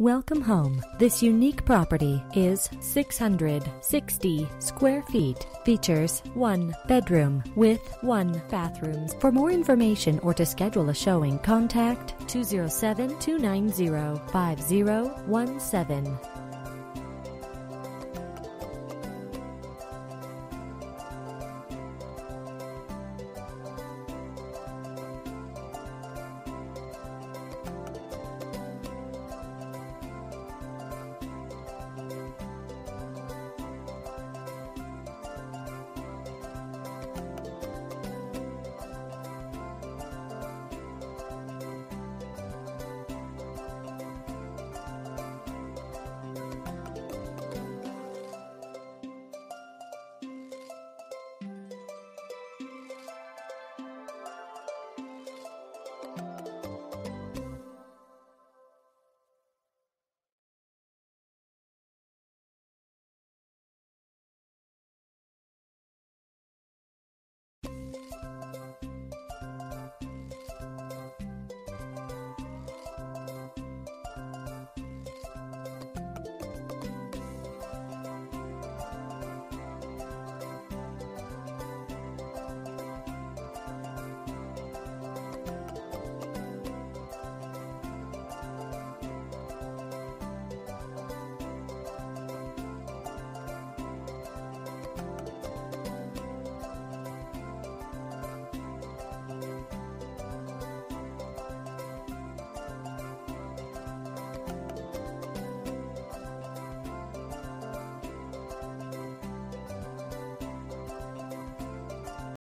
Welcome home. This unique property is 660 square feet. Features 1 bedroom with 1 bathrooms. For more information or to schedule a showing, contact 207-290-5017.